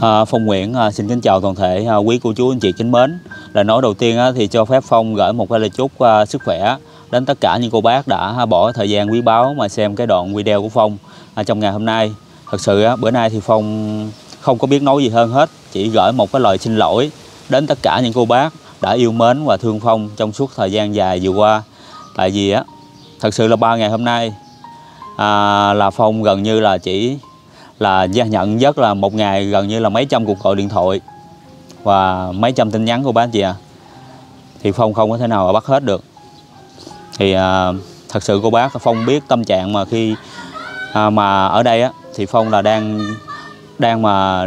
Phong Nguyễn xin kính chào toàn thể quý cô chú anh chị kính mến. Lời nói đầu tiên thì cho phép Phong gửi một lời chúc sức khỏe đến tất cả những cô bác đã bỏ thời gian quý báu mà xem cái đoạn video của Phong trong ngày hôm nay. Thật sự bữa nay thì Phong không có biết nói gì hơn hết, chỉ gửi một cái lời xin lỗi đến tất cả những cô bác đã yêu mến và thương Phong trong suốt thời gian dài vừa qua. Tại vì thật sự là 3 ngày hôm nay là Phong gần như là chỉ là nhận rất là một ngày gần như là mấy trăm cuộc gọi điện thoại và mấy trăm tin nhắn của bác chị thì Phong không có thể nào mà bắt hết được. Thì thật sự cô bác Phong biết tâm trạng mà khi mà ở đây thì Phong là đang mà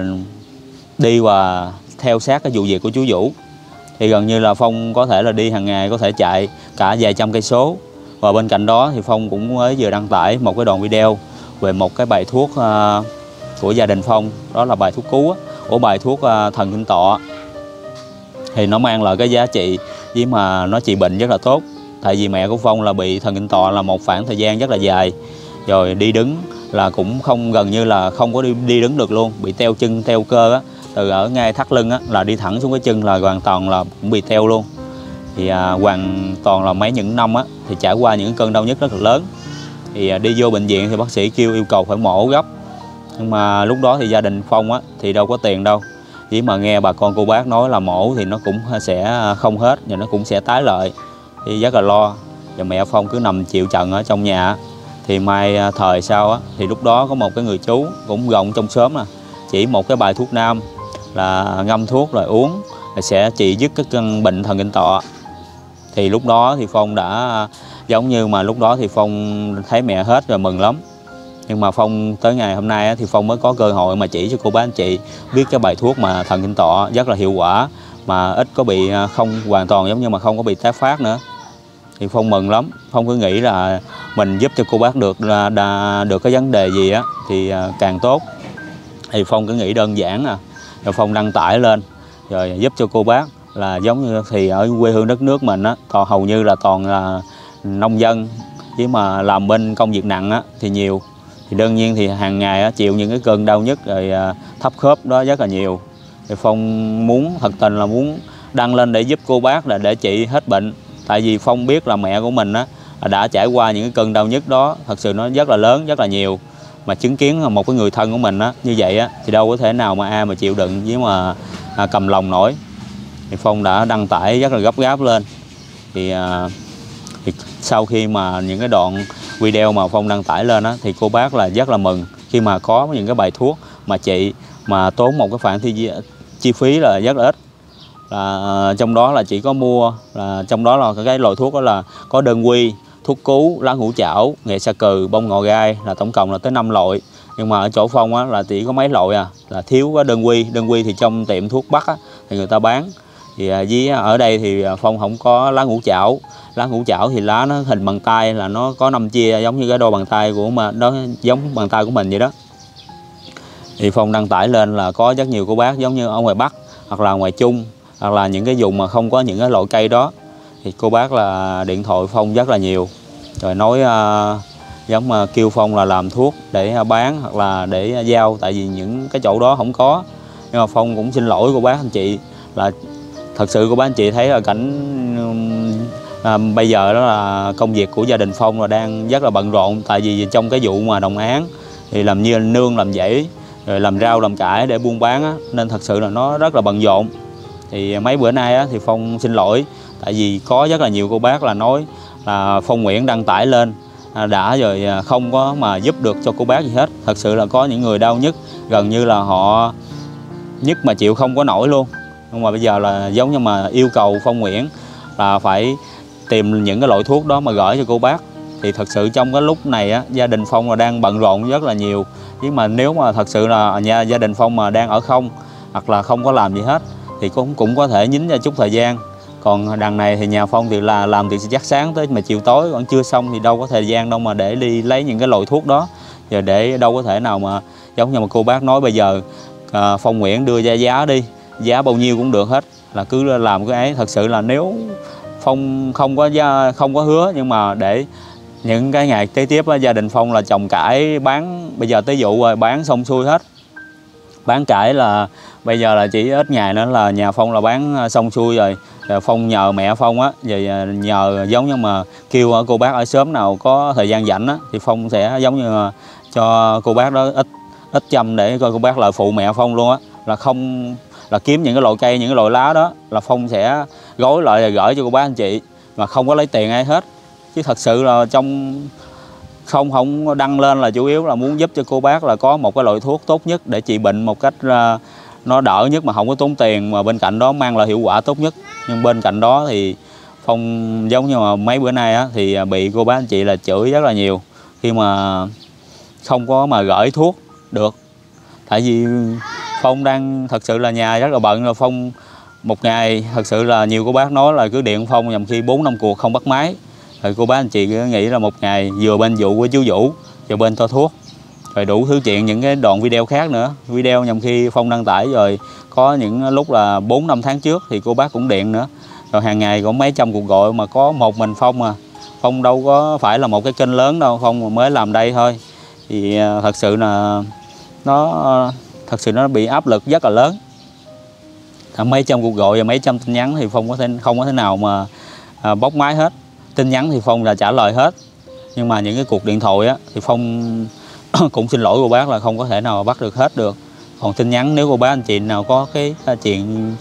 đi và theo sát cái vụ việc của chú Vũ, thì gần như là Phong có thể là đi hàng ngày, có thể chạy cả vài trăm cây số. Và bên cạnh đó thì Phong cũng mới vừa đăng tải một cái đoạn video về một cái bài thuốc của gia đình Phong, đó là bài thuốc cứu của bài thuốc thần kinh tọa, thì nó mang lại cái giá trị với mà nó trị bệnh rất là tốt. Tại vì mẹ của Phong là bị thần kinh tọa là một khoảng thời gian rất là dài rồi, đi đứng là cũng không gần như là không có đi đứng được luôn, bị teo chân teo cơ từ ở ngay thắt lưng là đi thẳng xuống cái chân là hoàn toàn là cũng bị teo luôn. Thì hoàn toàn là mấy những năm thì trải qua những cơn đau nhức rất là lớn, thì đi vô bệnh viện thì bác sĩ yêu cầu phải mổ gấp, nhưng mà lúc đó thì gia đình Phong thì đâu có tiền đâu, chỉ mà nghe bà con cô bác nói là mổ thì nó cũng sẽ không hết và nó cũng sẽ tái lợi, thì rất là lo. Và mẹ Phong cứ nằm chịu trận ở trong nhà. Thì mai thời sau thì lúc đó có một cái người chú cũng rộng trong xóm là chỉ một cái bài thuốc nam là ngâm thuốc rồi uống rồi sẽ trị dứt cái căn bệnh thần kinh tọa. Thì lúc đó thì Phong đã giống như mà lúc đó thì Phong thấy mẹ hết rồi mừng lắm. Nhưng mà Phong tới ngày hôm nay thì Phong mới có cơ hội mà chỉ cho cô bác anh chị biết cái bài thuốc mà thần kinh tọa rất là hiệu quả, mà ít có bị không hoàn toàn giống như mà không có bị tái phát nữa. Thì Phong mừng lắm, Phong cứ nghĩ là mình giúp cho cô bác được cái vấn đề gì thì càng tốt. Thì Phong cứ nghĩ đơn giản rồi Phong đăng tải lên rồi giúp cho cô bác, là giống như thì ở quê hương đất nước mình toàn hầu như là toàn là nông dân, chứ mà làm bên công việc nặng thì nhiều, thì đương nhiên thì hàng ngày chịu những cái cơn đau nhức rồi thấp khớp đó rất là nhiều. Thì Phong muốn thật tình là muốn đăng lên để giúp cô bác là để trị hết bệnh. Tại vì Phong biết là mẹ của mình đã trải qua những cái cơn đau nhức đó, thật sự nó rất là lớn, rất là nhiều, mà chứng kiến một cái người thân của mình như vậy thì đâu có thể nào mà ai mà chịu đựng với mà cầm lòng nổi. Thì Phong đã đăng tải rất là gấp gáp lên. Thì sau khi mà những cái đoạn video mà Phong đăng tải lên thì cô bác là rất là mừng khi mà có những cái bài thuốc mà chị mà tốn một cái khoản chi phí là rất là ít, là trong đó là chỉ có mua là trong đó là cái loại thuốc đó là có đơn quy, thuốc cứu, lá hũ chảo, nghệ sa cừ, bông ngò gai, là tổng cộng là tới 5 loại. Nhưng mà ở chỗ Phong là chỉ có mấy loại là thiếu cái đơn quy. Đơn quy thì trong tiệm thuốc Bắc thì người ta bán, thì với ở đây thì Phong không có lá ngũ chảo. Lá ngũ chảo thì lá nó hình bàn tay, là nó có 5 chia giống như cái đôi bàn tay của mà đó, giống bàn tay của mình vậy đó. Thì Phong đăng tải lên là có rất nhiều cô bác giống như ở ngoài Bắc hoặc là ngoài Trung hoặc là những cái vùng mà không có những cái loại cây đó, thì cô bác là điện thoại Phong rất là nhiều rồi nói giống mà kêu Phong là làm thuốc để bán hoặc là để giao, tại vì những cái chỗ đó không có. Nhưng mà Phong cũng xin lỗi cô bác anh chị, là thật sự cô bác anh chị thấy là cảnh bây giờ đó là công việc của gia đình Phong là đang rất là bận rộn. Tại vì trong cái vụ mà đồng án thì làm như nương, làm dãy, rồi làm rau, làm cải để buôn bán nên thật sự là nó rất là bận rộn. Thì mấy bữa nay thì Phong xin lỗi, tại vì có rất là nhiều cô bác là nói là Phong Nguyễn đăng tải lên đã rồi không có mà giúp được cho cô bác gì hết. Thật sự là có những người đau nhức gần như là họ nhức mà chịu không có nổi luôn. Nhưng mà bây giờ là giống như mà yêu cầu Phong Nguyễn là phải tìm những cái loại thuốc đó mà gửi cho cô bác. Thì thật sự trong cái lúc này gia đình Phong là đang bận rộn rất là nhiều. Nhưng mà nếu mà thật sự là gia đình Phong mà đang ở không hoặc là không có làm gì hết thì cũng có thể nhín ra chút thời gian. Còn đằng này thì nhà Phong thì là làm từ chắc sáng tới mà chiều tối vẫn chưa xong, thì đâu có thời gian đâu mà để đi lấy những cái loại thuốc đó. Giờ để đâu có thể nào mà giống như mà cô bác nói bây giờ Phong Nguyễn đưa ra giá đi, giá bao nhiêu cũng được hết, là cứ làm cái ấy. Thật sự là nếu Phong không có hứa, nhưng mà để những cái ngày kế tiếp gia đình Phong là trồng cải bán, bây giờ tới vụ rồi bán xong xuôi hết bán cải là bây giờ là chỉ ít ngày nữa là nhà Phong là bán xong xuôi rồi. Phong nhờ mẹ Phong á, về nhờ giống như mà kêu cô bác ở xóm nào có thời gian rảnh á thì Phong sẽ giống như cho cô bác đó ít chăm để coi cô bác là phụ mẹ Phong luôn á, là không là kiếm những cái loại cây, những cái loại lá đó là Phong sẽ gói lại rồi gửi cho cô bác anh chị mà không có lấy tiền ai hết. Chứ thật sự là trong không đăng lên là chủ yếu là muốn giúp cho cô bác là có một cái loại thuốc tốt nhất để trị bệnh một cách nó đỡ nhất mà không có tốn tiền, mà bên cạnh đó mang lại hiệu quả tốt nhất. Nhưng bên cạnh đó thì Phong giống như mà mấy bữa nay á, thì bị cô bác anh chị là chửi rất là nhiều khi mà không có mà gửi thuốc được. Tại vì Phong đang thật sự là nhà rất là bận rồi. Phong một ngày thật sự là nhiều cô bác nói là cứ điện Phong nhằm khi 4-5 cuộc không bắt máy. Rồi cô bác anh chị nghĩ là một ngày vừa bên vụ của chú Vũ, rồi bên cho thuốc, rồi đủ thứ chuyện những cái đoạn video khác nữa. Video nhằm khi Phong đăng tải rồi có những lúc là 4-5 tháng trước thì cô bác cũng điện nữa. Rồi hàng ngày có mấy trăm cuộc gọi mà có một mình Phong à. Phong đâu có phải là một cái kênh lớn đâu, Phong mới làm đây thôi. Thì thật sự là nó bị áp lực rất là lớn. Mấy trăm cuộc gọi và mấy trăm tin nhắn thì Phong không có thể nào mà bóc máy hết. Tin nhắn thì Phong là trả lời hết, nhưng mà những cái cuộc điện thoại á, thì Phong cũng xin lỗi cô bác là không có thể nào bắt được hết được. Còn tin nhắn nếu cô bác anh chị nào có cái chuyện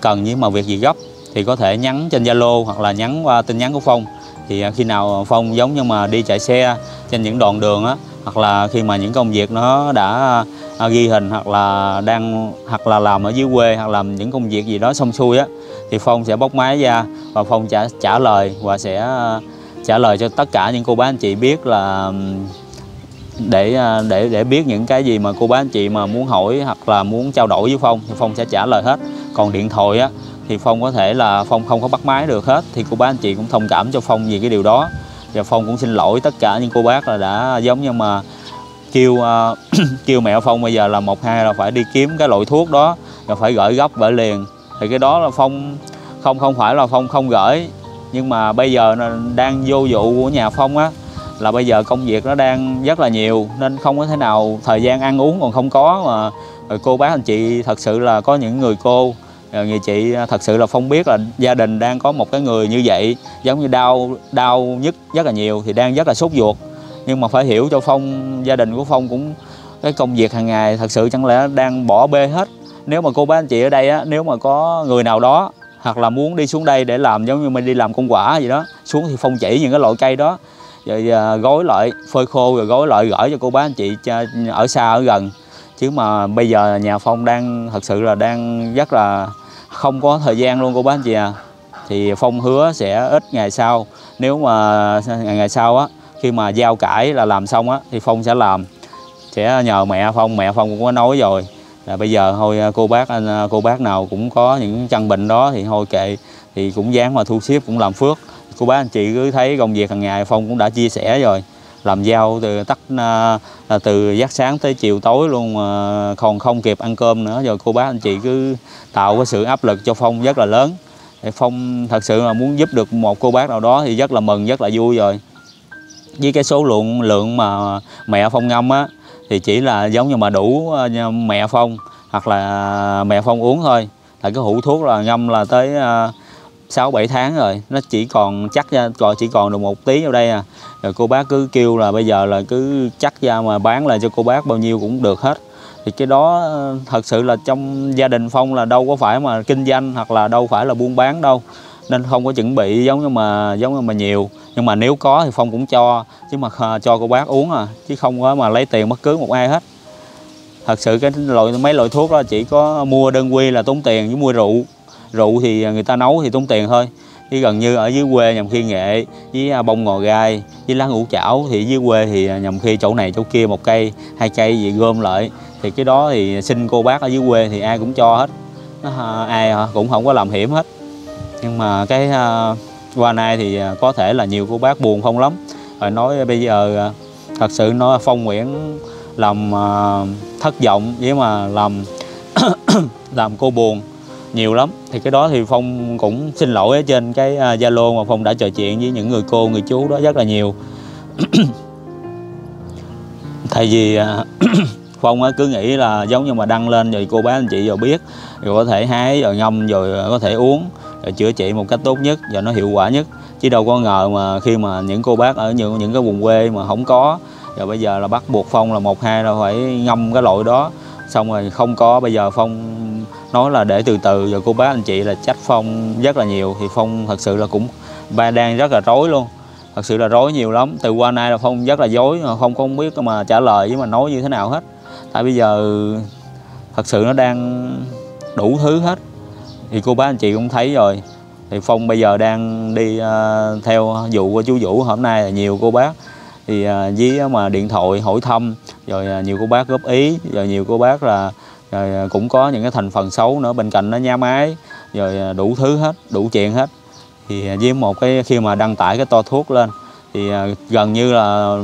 cần với mà việc gì gấp thì có thể nhắn trên Zalo hoặc là nhắn qua tin nhắn của Phong. Thì khi nào Phong giống như mà đi chạy xe trên những đoạn đường á, hoặc là khi mà những công việc nó đã ghi hình hoặc là làm ở dưới quê hoặc làm những công việc gì đó xong xuôi á, thì Phong sẽ bóc máy ra và Phong trả lời và sẽ trả lời cho tất cả những cô bác anh chị biết là để biết những cái gì mà cô bác anh chị mà muốn hỏi hoặc là muốn trao đổi với Phong thì Phong sẽ trả lời hết. Còn điện thoại á thì Phong có thể là Phong không có bắt máy được hết, thì cô bác anh chị cũng thông cảm cho Phong vì cái điều đó. Và Phong cũng xin lỗi tất cả những cô bác là đã giống như mà kêu mẹ Phong bây giờ là 1-2 là phải đi kiếm cái loại thuốc đó và phải gửi gấp gửi liền. Thì cái đó là Phong không phải là Phong không gửi, nhưng mà bây giờ đang vô vụ của nhà Phong á, là bây giờ công việc nó đang rất là nhiều nên không có thể nào thời gian ăn uống còn không có. Mà cô bác anh chị thật sự là có những người cô người chị thật sự là Phong biết là gia đình đang có một cái người như vậy giống như đau nhức rất là nhiều thì đang rất là sốt ruột. Nhưng mà phải hiểu cho Phong, gia đình của Phong cũng cái công việc hàng ngày thật sự chẳng lẽ đang bỏ bê hết. Nếu mà cô bác anh chị ở đây á, nếu mà có người nào đó hoặc là muốn đi xuống đây để làm giống như mình đi làm công quả gì đó xuống thì Phong chỉ những cái loại cây đó rồi gói lại phơi khô rồi gói lại gửi cho cô bác anh chị ở xa ở gần. Chứ mà bây giờ nhà Phong đang thật sự là đang rất là không có thời gian luôn cô bác anh chị à. Thì Phong hứa sẽ ít ngày sau, nếu mà ngày sau á khi mà giao cải là làm xong á thì Phong sẽ làm, sẽ nhờ mẹ Phong. Mẹ Phong cũng có nói rồi là bây giờ thôi cô bác nào cũng có những căn bệnh đó thì thôi kệ, thì cũng dán mà thu xếp cũng làm phước. Cô bác anh chị cứ thấy công việc hàng ngày Phong cũng đã chia sẻ rồi, làm giao từ giấc sáng tới chiều tối luôn mà còn không kịp ăn cơm nữa, rồi cô bác anh chị cứ tạo cái sự áp lực cho Phong rất là lớn. Thì Phong thật sự là muốn giúp được một cô bác nào đó thì rất là mừng, rất là vui rồi. Với cái số lượng mà mẹ Phong ngâm á thì chỉ là giống như mà đủ mẹ Phong hoặc là mẹ Phong uống thôi. Là cái hũ thuốc là ngâm là tới 6-7 tháng rồi, nó chỉ còn chắc ra chỉ còn được một tí ở đây à. Rồi cô bác cứ kêu là bây giờ là cứ chắc ra mà bán lại cho cô bác bao nhiêu cũng được hết. Thì cái đó thật sự là trong gia đình Phong là đâu có phải mà kinh doanh hoặc là đâu phải là buôn bán đâu, nên không có chuẩn bị giống như mà nhiều. Nhưng mà nếu có thì Phong cũng cho, chứ mà cho cô bác uống à, chứ không có mà lấy tiền bất cứ một ai hết. Thật sự cái mấy loại thuốc đó chỉ có mua đơn quy là tốn tiền, với mua rượu thì người ta nấu thì tốn tiền thôi. Chứ gần như ở dưới quê nhằm khi nghệ với bông ngò gai với lá ngũ chảo thì dưới quê thì nhằm khi chỗ này chỗ kia một cây hai cây gì gom lại, thì cái đó thì xin cô bác ở dưới quê thì ai cũng cho hết, ai cũng không có làm hiểm hết. Nhưng mà cái qua nay thì có thể là nhiều cô bác buồn Phong lắm rồi, nói bây giờ thật sự nói Phong Nguyễn làm thất vọng với mà làm cô buồn nhiều lắm. Thì cái đó thì Phong cũng xin lỗi ở trên cái Zalo mà Phong đã trò chuyện với những người cô người chú đó rất là nhiều. Tại vì Phong cứ nghĩ là giống như mà đăng lên rồi cô bác anh chị rồi biết, rồi có thể hái rồi ngâm rồi có thể uống rồi chữa trị một cách tốt nhất và nó hiệu quả nhất. Chứ đâu có ngờ mà khi mà những cô bác ở những cái vùng quê mà không có, rồi bây giờ là bắt buộc Phong là một hai là phải ngâm cái loại đó, xong rồi không có. Bây giờ Phong nói là để từ từ, rồi cô bác anh chị là trách Phong rất là nhiều, thì Phong thật sự là cũng đang rất là rối luôn, thật sự là rối nhiều lắm. Từ qua nay là Phong rất là dối, Phong không biết mà trả lời với mà nói như thế nào hết. Tại bây giờ thật sự nó đang đủ thứ hết, thì cô bác anh chị cũng thấy rồi. Thì Phong bây giờ đang đi theo vụ của chú Vũ hôm nay là nhiều cô bác thì với mà điện thoại hỏi thăm, rồi nhiều cô bác góp ý, rồi nhiều cô bác là rồi cũng có những cái thành phần xấu nữa, bên cạnh nó nha máy, rồi đủ thứ hết, đủ chuyện hết. Thì với một cái khi mà đăng tải cái to thuốc lên thì gần như là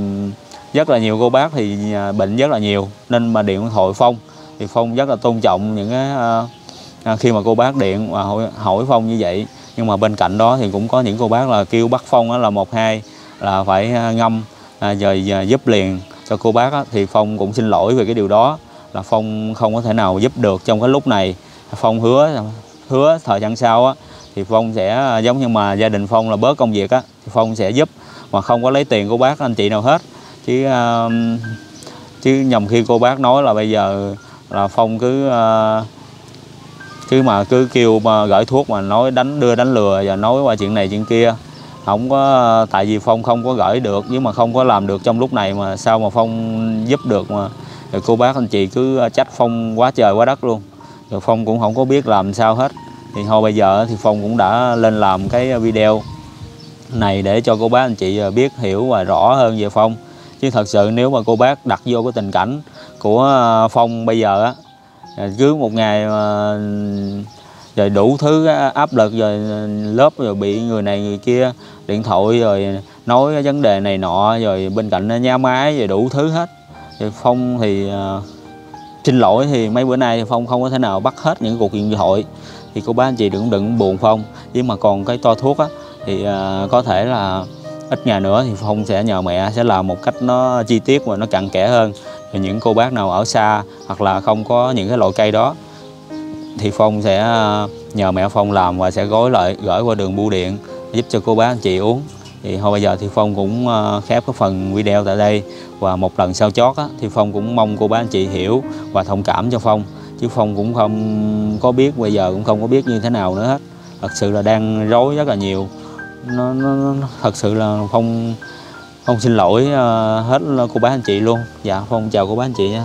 rất là nhiều cô bác thì bệnh rất là nhiều, nên mà điện thoại Phong thì Phong rất là tôn trọng những cái khi mà cô bác điện và hỏi Phong như vậy. Nhưng mà bên cạnh đó thì cũng có những cô bác là kêu bắt Phong là một hai là phải ngâm rồi giúp liền cho cô bác á, thì Phong cũng xin lỗi về cái điều đó, là Phong không có thể nào giúp được trong cái lúc này. Phong hứa thời gian sau á, thì Phong sẽ giống như mà gia đình Phong là bớt công việc á, thì Phong sẽ giúp mà không có lấy tiền cô bác anh chị nào hết. Chứ nhầm khi cô bác nói là bây giờ là Phong cứ kêu mà gửi thuốc mà nói đánh lừa và nói qua chuyện này chuyện kia. Không có, tại vì Phong không có gửi được, nhưng mà không có làm được trong lúc này mà sao mà Phong giúp được mà. Rồi cô bác anh chị cứ trách Phong quá trời quá đất luôn. Rồi Phong cũng không có biết làm sao hết. Thì thôi bây giờ thì Phong cũng đã lên làm cái video này để cho cô bác anh chị biết hiểu và rõ hơn về Phong. Chứ thật sự nếu mà cô bác đặt vô cái tình cảnh của Phong bây giờ á, cứ một ngày rồi đủ thứ áp lực, rồi lớp rồi bị người này người kia điện thoại rồi nói cái vấn đề này nọ, rồi bên cạnh nha máy rồi đủ thứ hết. Thì Phong thì xin lỗi, thì mấy bữa nay Phong không có thể nào bắt hết những cuộc điện thoại. Thì cô bác anh chị đừng buồn Phong. Nhưng mà còn cái to thuốc á, thì có thể là ít ngày nữa thì Phong sẽ nhờ mẹ sẽ làm một cách nó chi tiết và nó cặn kẽ hơn. Thì những cô bác nào ở xa hoặc là không có những cái loại cây đó thì Phong sẽ nhờ mẹ Phong làm và sẽ gói lại gửi qua đường bưu điện giúp cho cô bác anh chị uống. Thì thôi bây giờ thì Phong cũng khép cái phần video tại đây, và một lần sau chót á, thì Phong cũng mong cô bác anh chị hiểu và thông cảm cho Phong, chứ Phong cũng không có biết, bây giờ cũng không có biết như thế nào nữa hết. Thật sự là đang rối rất là nhiều. Nó thật sự là Phong xin lỗi hết cô bác anh chị luôn. Dạ Phong chào cô bác anh chị nha.